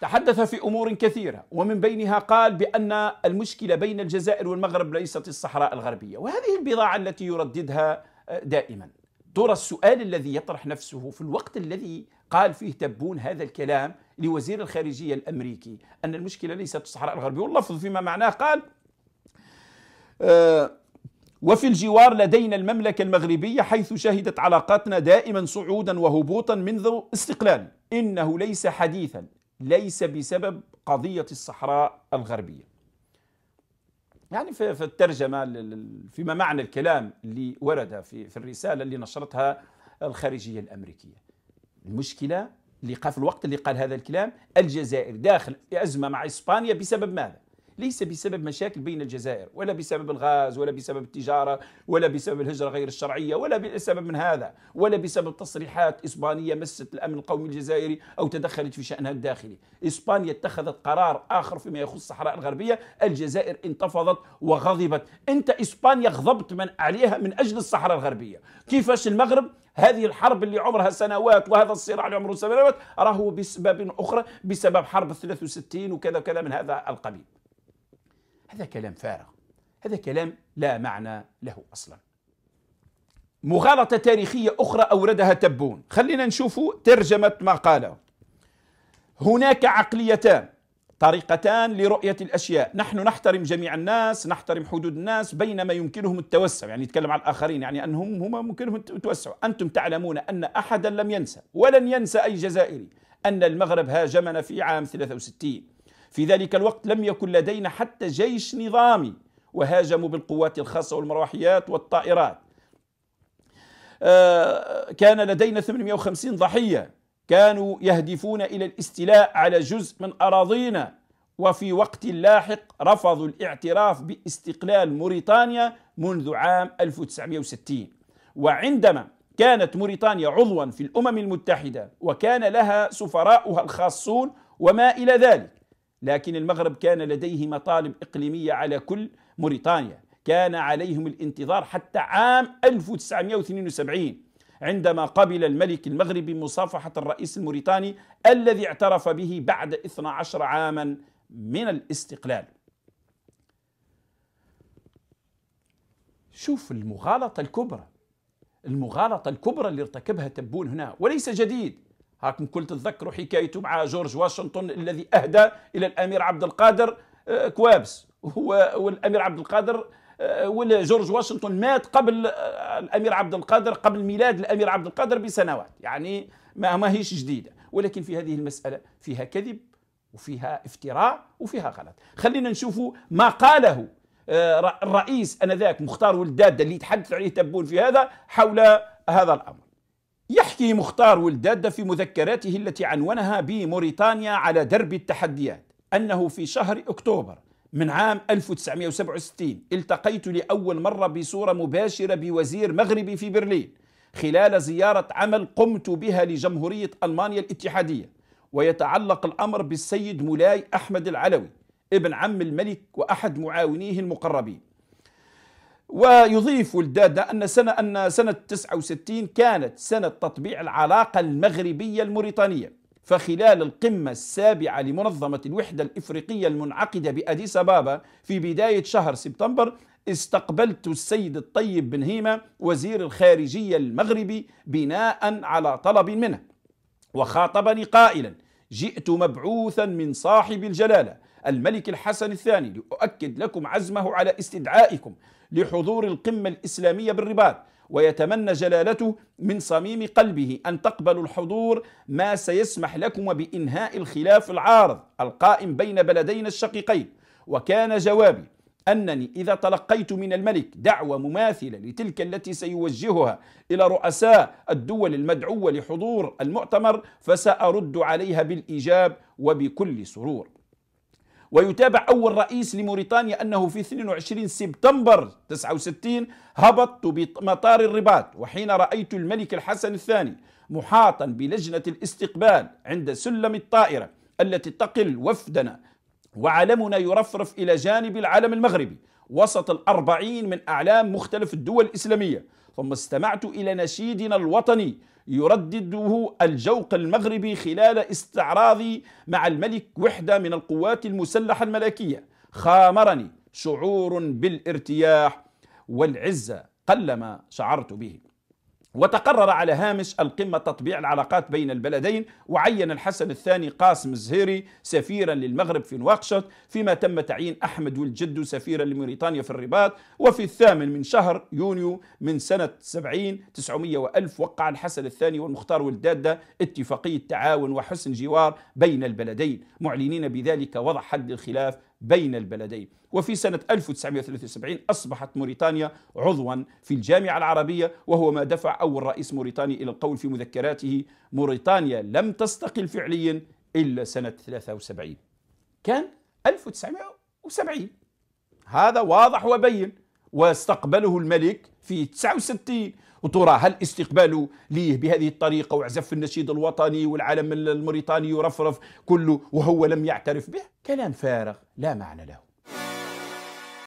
تحدث في أمور كثيرة، ومن بينها قال بأن المشكلة بين الجزائر والمغرب ليست الصحراء الغربية، وهذه البضاعة التي يرددها دائما. ترى السؤال الذي يطرح نفسه في الوقت الذي قال فيه تبون هذا الكلام لوزير الخارجية الأمريكي أن المشكلة ليست الصحراء الغربية، واللفظ فيما معناه قال: وفي الجوار لدينا المملكة المغربية حيث شهدت علاقاتنا دائما صعودا وهبوطا منذ استقلال، إنه ليس حديثا، ليس بسبب قضية الصحراء الغربية. يعني في الترجمة فيما معنى الكلام اللي ورد في الرسالة اللي نشرتها الخارجية الأمريكية، المشكلة اللي قال في الوقت اللي قال هذا الكلام الجزائر داخل في أزمة مع إسبانيا بسبب ماذا؟ ليس بسبب مشاكل بين الجزائر، ولا بسبب الغاز، ولا بسبب التجارة، ولا بسبب الهجرة غير الشرعية، ولا بسبب من هذا، ولا بسبب تصريحات إسبانية مست الأمن القومي الجزائري أو تدخلت في شأنها الداخلي. إسبانيا اتخذت قرار آخر فيما يخص الصحراء الغربية، الجزائر انتفضت وغضبت. أنت إسبانيا غضبت من عليها من أجل الصحراء الغربية، كيفاش المغرب؟ هذه الحرب اللي عمرها سنوات وهذا الصراع اللي عمره سنوات راهو بسبب أخرى، بسبب حرب 63 وكذا وكذا من هذا القبيل. هذا كلام فارغ، هذا كلام لا معنى له أصلا. مغالطة تاريخية أخرى أوردها تبون، خلينا نشوف ترجمة ما قاله. هناك عقليتان، طريقتان لرؤية الأشياء، نحن نحترم جميع الناس، نحترم حدود الناس بينما يمكنهم التوسع، يعني يتكلم عن الآخرين، يعني أنهم هم يمكنهم التوسع. أنتم تعلمون أن أحدا لم ينسى ولن ينسى أي جزائري أن المغرب هاجمنا في عام 63، في ذلك الوقت لم يكن لدينا حتى جيش نظامي، وهاجموا بالقوات الخاصة والمروحيات والطائرات. كان لدينا 850 ضحية، كانوا يهدفون إلى الاستيلاء على جزء من أراضينا، وفي وقت لاحق رفضوا الاعتراف باستقلال موريتانيا منذ عام 1960. وعندما كانت موريتانيا عضوا في الأمم المتحدة وكان لها سفراؤها الخاصون وما إلى ذلك، لكن المغرب كان لديه مطالب إقليمية على كل موريتانيا، كان عليهم الانتظار حتى عام 1972 عندما قبل الملك المغربي مصافحة الرئيس الموريتاني الذي اعترف به بعد 12 عاما من الاستقلال. شوف المغالطة الكبرى، المغالطة الكبرى اللي ارتكبها تبون هنا، وليس جديد. هاكم كل تتذكروا حكايته مع جورج واشنطن الذي أهدى إلى الأمير عبد القادر كوابس، والأمير عبد القادر وجورج واشنطن مات قبل الأمير عبد القادر، قبل ميلاد الأمير عبد القادر بسنوات، يعني ما هيش جديدة. ولكن في هذه المسألة فيها كذب وفيها افتراء وفيها غلط. خلينا نشوفوا ما قاله الرئيس أنذاك مختار ولد داداه اللي يتحدث عليه تبون في هذا حول هذا الأمر. يحكي مختار ولد داداه في مذكراته التي عنونها بموريتانيا على درب التحديات أنه في شهر أكتوبر من عام 1967 التقيت لأول مرة بصورة مباشرة بوزير مغربي في برلين خلال زيارة عمل قمت بها لجمهورية ألمانيا الاتحادية، ويتعلق الأمر بالسيد مولاي أحمد العلوي ابن عم الملك وأحد معاونيه المقربين. ويضيف ولد داداه أن سنة 69 كانت سنة تطبيع العلاقة المغربية الموريتانية، فخلال القمة السابعة لمنظمة الوحدة الإفريقية المنعقدة بأديس أبابا في بداية شهر سبتمبر استقبلت السيد الطيب بن هيما وزير الخارجية المغربي بناء على طلب منه، وخاطبني قائلا: جئت مبعوثا من صاحب الجلالة الملك الحسن الثاني لأؤكد لكم عزمه على استدعائكم لحضور القمة الإسلامية بالرباط، ويتمنى جلالته من صميم قلبه أن تقبلوا الحضور، ما سيسمح لكم بإنهاء الخلاف العارض القائم بين بلدينا الشقيقين. وكان جوابي أنني إذا تلقيت من الملك دعوة مماثلة لتلك التي سيوجهها إلى رؤساء الدول المدعوة لحضور المؤتمر فسأرد عليها بالإيجاب وبكل سرور. ويتابع أول رئيس لموريتانيا أنه في 22 سبتمبر 69 هبطت بمطار الرباط، وحين رأيت الملك الحسن الثاني محاطا بلجنة الاستقبال عند سلم الطائرة التي تقل وفدنا، وعلمنا يرفرف إلى جانب العلم المغربي وسط 40 من أعلام مختلف الدول الإسلامية، ثم استمعت إلى نشيدنا الوطني يردده الجوق المغربي خلال استعراضي مع الملك وحدة من القوات المسلحة الملكية. خامرني شعور بالارتياح والعزة قلما شعرت به. وتقرر على هامش القمة تطبيع العلاقات بين البلدين، وعين الحسن الثاني قاسم الزهيري سفيرا للمغرب في نواكشوط، فيما تم تعيين أحمد ولد جده سفيرا لموريتانيا في الرباط. وفي 8 يونيو من سنة 1900 وقع الحسن الثاني والمختار ولد داداه اتفاقية تعاون وحسن جوار بين البلدين، معلنين بذلك وضع حد للخلاف بين البلدين. وفي سنة 1973 أصبحت موريتانيا عضوا في الجامعة العربية، وهو ما دفع أول رئيس موريتاني إلى القول في مذكراته: موريتانيا لم تستقل فعليا إلا سنة 73. كان 1970، هذا واضح وبين، واستقبله الملك في 69. وترى هل استقباله ليه بهذه الطريقة وعزف النشيد الوطني والعلم الموريتاني يرفرف كله وهو لم يعترف به؟ كلام فارغ لا معنى له.